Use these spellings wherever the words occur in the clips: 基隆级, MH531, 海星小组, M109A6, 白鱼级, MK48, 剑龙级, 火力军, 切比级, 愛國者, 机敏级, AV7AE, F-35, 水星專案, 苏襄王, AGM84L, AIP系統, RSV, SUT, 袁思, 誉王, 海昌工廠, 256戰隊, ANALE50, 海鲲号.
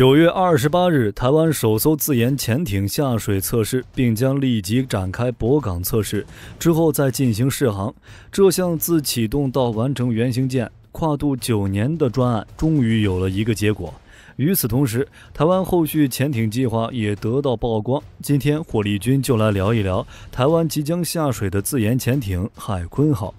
9月28日，台湾首艘自研潜艇下水测试，并将立即展开泊港测试，之后再进行试航。这项自启动到完成原型舰跨度9年的专案，终于有了一个结果。 与此同时，台湾后续潜艇计划也得到曝光。今天，火力军就来聊一聊台湾即将下水的自研潜艇“海鲲号”。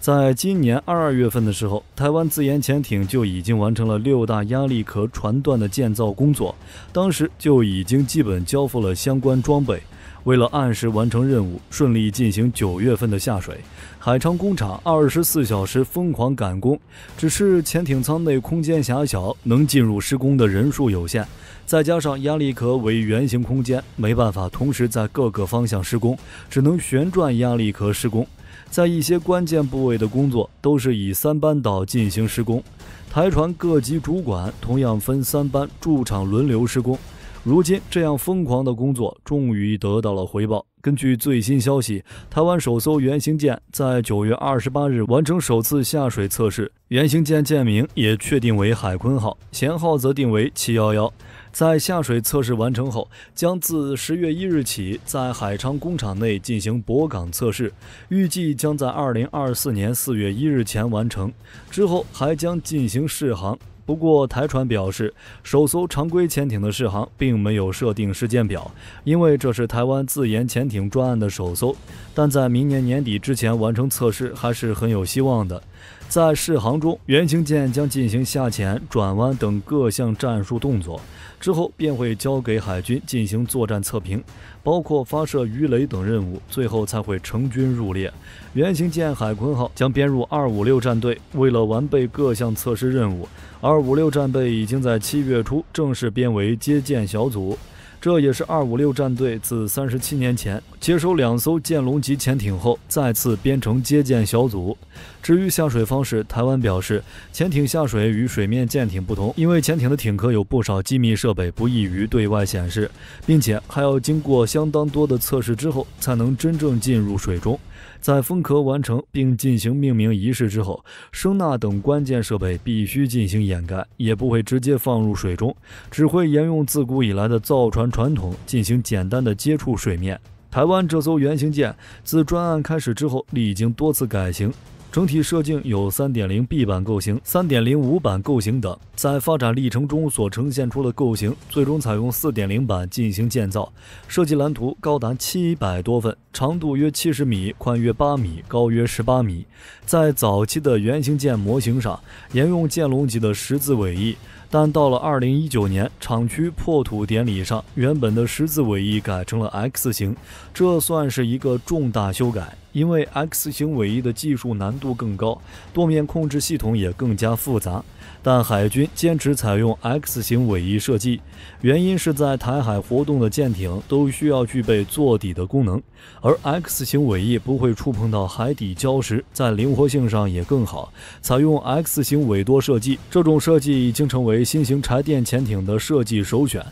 在今年2月份的时候，台湾自研潜艇就已经完成了6大压力壳船段的建造工作，当时就已经基本交付了相关装备。为了按时完成任务，顺利进行9月份的下水，海昌工厂24小时疯狂赶工。只是潜艇舱内空间狭小，能进入施工的人数有限，再加上压力壳为圆形空间，没办法同时在各个方向施工，只能旋转压力壳施工。 在一些关键部位的工作都是以3班倒进行施工，台船各级主管同样分3班驻场轮流施工。如今这样疯狂的工作终于得到了回报。根据最新消息，台湾首艘原型舰在9月28日完成首次下水测试，原型舰舰名也确定为海鲲号，舷号则定为711。 在下水测试完成后，将自10月1日起在海昌工厂内进行泊港测试，预计将在2024年4月1日前完成。之后还将进行试航。不过，台船表示，首艘常规潜艇的试航并没有设定时间表，因为这是台湾自研潜艇专案的首艘。但在明年年底之前完成测试还是很有希望的。 在试航中，原型舰将进行下潜、转弯等各项战术动作，之后便会交给海军进行作战测评，包括发射鱼雷等任务，最后才会成军入列。原型舰海鲲号将编入256战队，为了完备各项测试任务，256战队已经在7月初正式编为接舰小组。 这也是256战队自37年前接收2艘“剑龙”级潜艇后，再次编成接舰小组。至于下水方式，台湾表示，潜艇下水与水面舰艇不同，因为潜艇的艇壳有不少机密设备，不易于对外显示，并且还要经过相当多的测试之后，才能真正进入水中。在封壳完成并进行命名仪式之后，声纳等关键设备必须进行掩盖，也不会直接放入水中，只会沿用自古以来的造船 传统进行简单的接触水面。台湾这艘原型舰自专案开始之后，历经多次改型，整体设定有 3.0B 版构型、3.05 版构型等。在发展历程中所呈现出的构型，最终采用 4.0 版进行建造。设计蓝图高达700多份，长度约70米，宽约8米，高约18米。在早期的原型舰模型上，沿用剑龙级的十字尾翼。 但到了2019年厂区破土典礼上，原本的十字尾翼改成了 X 型，这算是一个重大修改。因为 X 型尾翼的技术难度更高，舵面控制系统也更加复杂。但海军坚持采用 X 型尾翼设计，原因是在台海活动的舰艇都需要具备坐底的功能，而 X 型尾翼不会触碰到海底礁石，在灵活性上也更好。采用 X 型尾舵设计，这种设计已经成为 新型柴电潜艇的设计首选，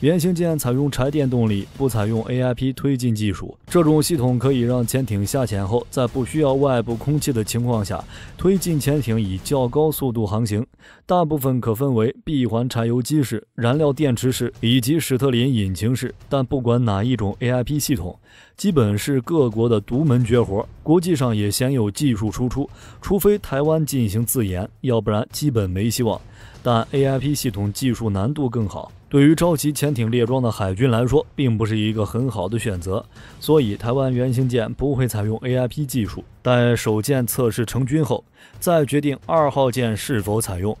原型舰采用柴电动力，不采用 AIP 推进技术。这种系统可以让潜艇下潜后，在不需要外部空气的情况下，推进潜艇以较高速度航行。大部分可分为闭环柴油机式、燃料电池式以及史特林引擎式，但不管哪一种 AIP 系统， 基本是各国的独门绝活，国际上也鲜有技术输出，除非台湾进行自研，要不然基本没希望。但 AIP 系统技术难度更好，对于着急潜艇列装的海军来说，并不是一个很好的选择。所以，台湾原型舰不会采用 AIP 技术。待首舰测试成军后，再决定2号舰是否采用。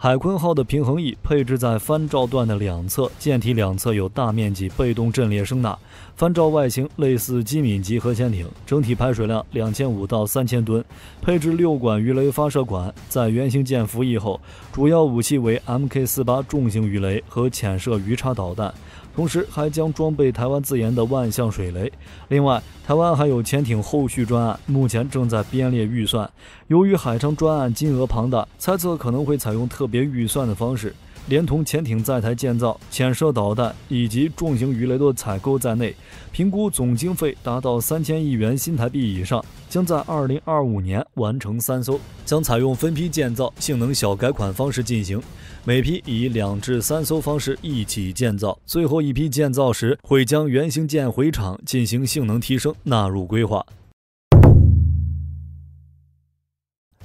海鲲号的平衡翼配置在帆罩段的两侧，舰体两侧有大面积被动阵列声纳，帆罩外形类似机敏级核潜艇，整体排水量2500到3000吨，配置6管鱼雷发射管。在原型舰服役后，主要武器为 MK48 重型鱼雷和潜射鱼叉导弹，同时还将装备台湾自研的万向水雷。另外，台湾还有潜艇后续专案，目前正在编列预算。由于海昌专案金额庞大，猜测可能会采用特别预算的方式，连同潜艇载台建造、潜射导弹以及重型鱼雷的采购在内，评估总经费达到3000亿元新台币以上，将在2025年完成3艘，将采用分批建造、性能小改款方式进行，每批以2至3艘方式一起建造，最后一批建造时会将原型舰回厂进行性能提升纳入规划。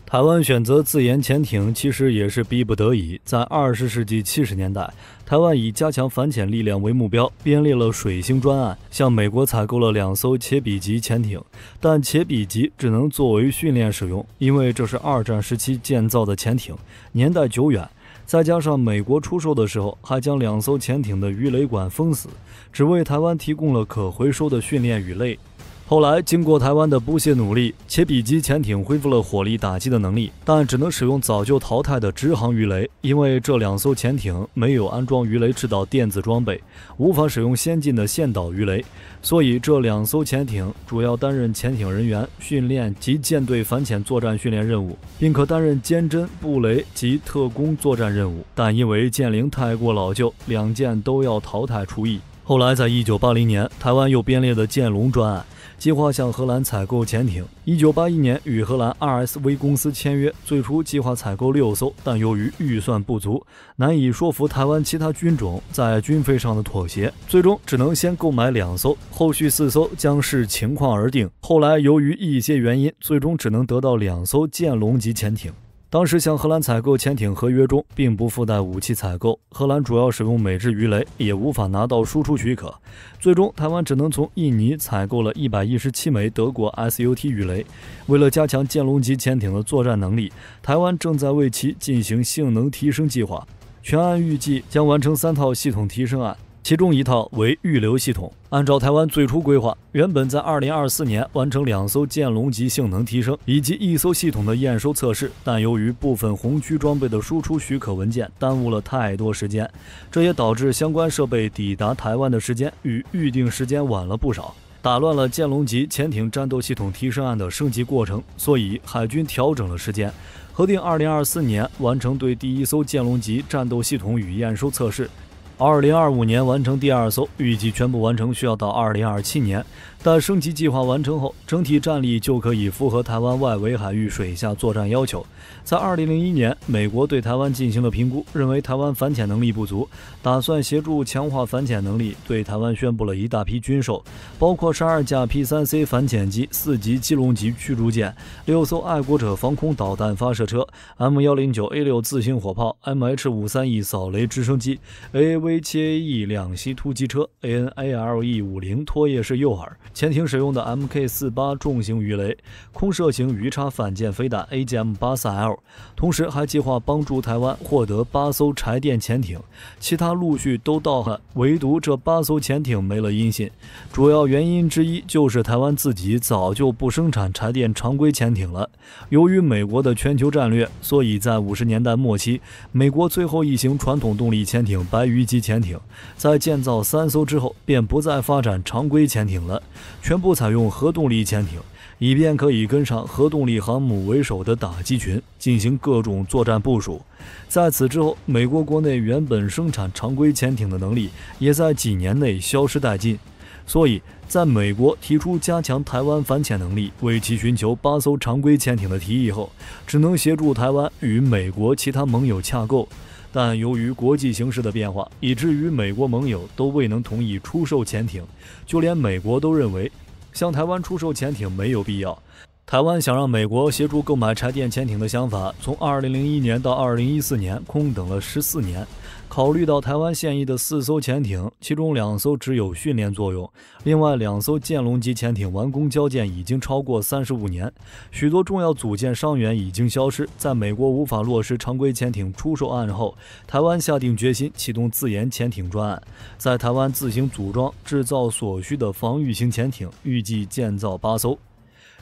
台湾选择自研潜艇其实也是逼不得已。在20世纪70年代，台湾以加强反潜力量为目标，编列了水星专案，向美国采购了2艘切比级潜艇，但切比级只能作为训练使用，因为这是2战时期建造的潜艇，年代久远，再加上美国出售的时候还将2艘潜艇的鱼雷管封死，只为台湾提供了可回收的训练鱼类。后来经过台湾的不懈努力，切比级潜艇恢复了火力打击的能力，但只能使用早就淘汰的直航鱼雷，因为这2艘潜艇没有安装鱼雷制导电子装备，无法使用先进的线导鱼雷，所以这2艘潜艇主要担任潜艇人员训练及舰队反潜作战训练任务，并可担任监侦、布雷及特工作战任务，但因为舰龄太过老旧，2舰都要淘汰除役。后来在1980年，台湾又编列的剑龙专案，计划向荷兰采购潜艇。1981年与荷兰 RSV 公司签约，最初计划采购6艘，但由于预算不足，难以说服台湾其他军种在军费上的妥协，最终只能先购买2艘，后续4艘将视情况而定。后来由于一些原因，最终只能得到2艘剑龙级潜艇。当时向荷兰采购潜艇合约中并不附带武器采购，荷兰主要使用美制鱼雷，也无法拿到输出许可，最终台湾只能从印尼采购了117枚德国 SUT 鱼雷。为了加强剑龙级潜艇的作战能力，台湾正在为其进行性能提升计划，全案预计将完成3套系统提升案，其中一套为预留系统。按照台湾最初规划，原本在2024年完成2艘剑龙级性能提升以及1艘系统的验收测试，但由于部分红区装备的输出许可文件耽误了太多时间，这也导致相关设备抵达台湾的时间与预定时间晚了不少，打乱了剑龙级潜艇战斗系统提升案的升级过程，所以海军调整了时间，核定2024年完成对第1艘剑龙级战斗系统与验收测试，2025年完成第2艘，预计全部完成需要到2027年，但升级计划完成后，整体战力就可以符合台湾外围海域水下作战要求。在2001年，美国对台湾进行了评估，认为台湾反潜能力不足，打算协助强化反潜能力，对台湾宣布了一大批军售，包括12架 P3C 反潜机、4级基隆级驱逐舰、6艘爱国者防空导弹发射车、M109A6 自行火炮、MH531 扫雷直升机、AV7AE 2栖突击车、ANALE50 拖曳式诱饵潜艇使用的 MK48 重型鱼雷、空射型鱼叉反舰飞弹 AGM84L， 同时还计划帮助台湾获得8艘柴电潜艇，其他陆续都到岸，唯独这8艘潜艇没了音信。主要原因之一就是台湾自己早就不生产柴电常规潜艇了。由于美国的全球战略，所以在50年代末期，美国最后一型传统动力潜艇白鱼级潜艇在建造3艘之后便不再发展常规潜艇了，全部采用核动力潜艇，以便可以跟上核动力航母为首的打击群进行各种作战部署。在此之后，美国国内原本生产常规潜艇的能力也在几年内消失殆尽，所以在美国提出加强台湾反潜能力，为其寻求8艘常规潜艇的提议后，只能协助台湾与美国其他盟友洽购，但由于国际形势的变化，以至于美国盟友都未能同意出售潜艇，就连美国都认为向台湾出售潜艇没有必要。台湾想让美国协助购买柴电潜艇的想法，从2001年到2014年空等了14年。考虑到台湾现役的4艘潜艇，其中2艘只有训练作用，另外2艘剑龙级潜艇完工交建已经超过35年，许多重要组件伤员已经消失。在美国无法落实常规潜艇出售案后，台湾下定决心启动自研潜艇专案，在台湾自行组装制造所需的防御型潜艇，预计建造8艘。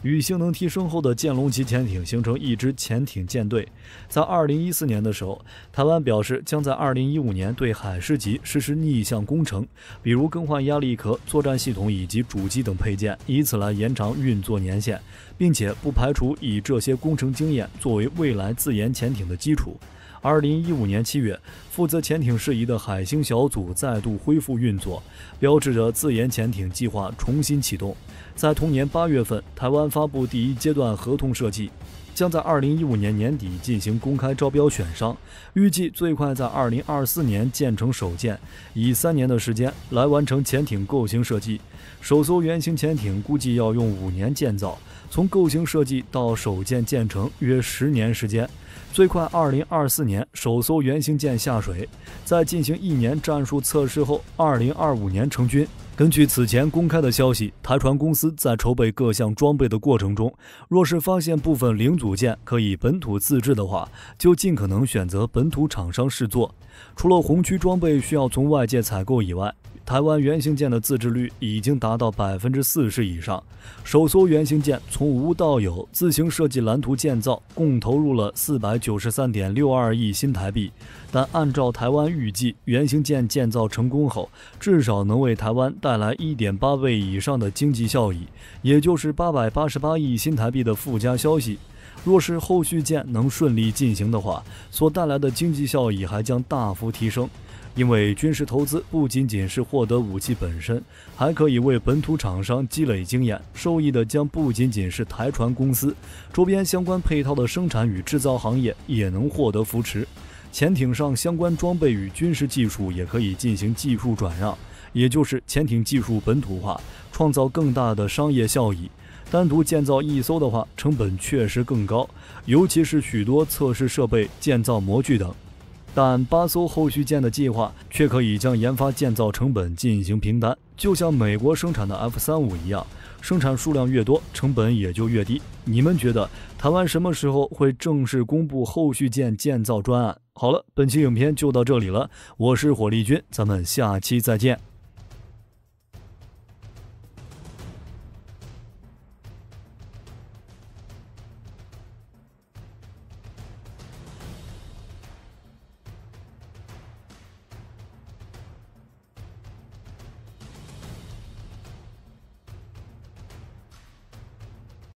与性能提升后的剑龙级潜艇形成一支潜艇舰队。在2014年的时候，台湾表示将在2015年对海狮级实施逆向工程，比如更换压力壳、作战系统以及主机等配件，以此来延长运作年限，并且不排除以这些工程经验作为未来自研潜艇的基础。2015年7月，负责潜艇事宜的海星小组再度恢复运作，标志着自研潜艇计划重新启动。在同年8月份，台湾发布第一阶段合同设计，将在2015年年底进行公开招标选商，预计最快在2024年建成首舰，以3年的时间来完成潜艇构型设计。首艘原型潜艇估计要用5年建造，从构型设计到首舰建成约10年时间。最快2024年首艘原型舰下水，在进行1年战术测试后，2025年成军。根据此前公开的消息，台船公司在筹备各项装备的过程中，若是发现部分零组件可以本土自制的话，就尽可能选择本土厂商试做。除了红区装备需要从外界采购以外，台湾原型舰的自制率已经达到40%以上。首艘原型舰从无到有自行设计蓝图建造，共投入了493.62亿新台币。但按照台湾预计，原型舰建造成功后，至少能为台湾带来 1.8 倍以上的经济效益，也就是888亿新台币的附加消息。若是后续舰能顺利进行的话，所带来的经济效益还将大幅提升。因为军事投资不仅仅是获得武器本身，还可以为本土厂商积累经验，受益的将不仅仅是台船公司，周边相关配套的生产与制造行业也能获得扶持。潜艇上相关装备与军事技术也可以进行技术转让，也就是潜艇技术本土化，创造更大的商业效益。单独建造一艘的话，成本确实更高，尤其是许多测试设备、建造模具等。但8艘后续舰的计划却可以将研发建造成本进行平摊，就像美国生产的 F-35 一样，生产数量越多，成本也就越低。你们觉得台湾什么时候会正式公布后续舰建造专案？好了，本期影片就到这里了，我是火力军，咱们下期再见。